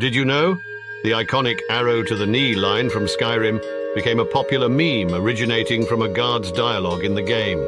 Did you know? The iconic arrow to the knee line from Skyrim became a popular meme originating from a guard's dialogue in the game.